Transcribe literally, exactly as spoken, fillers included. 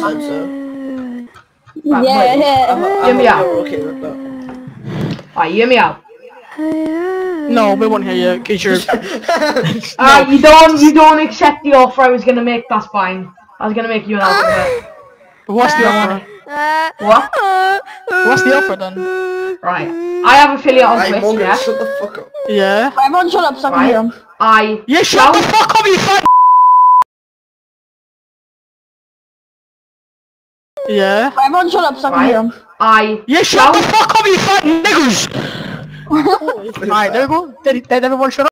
time, sir. Right, yeah, yeah. I'm, I'm, hear me out. Okay with that. Alright, you hear me out. No, we won't hear you, cause you're. Alright, you don't, you don't accept the offer I was gonna make. That's fine. I was gonna make you an offer. What's the offer? What? What's the offer then? Right, I have affiliate on Twitch. Right, yeah. Shut the fuck up. Yeah. Right, Mon, shut up, suck me on. I. Yeah, shut the fuck up, you fuck. Yeah. Right, Mon, shut up, suck me on. I. Yeah, shut the fuck up, you fuck niggas. Alright, there we go. Did everyone shut up?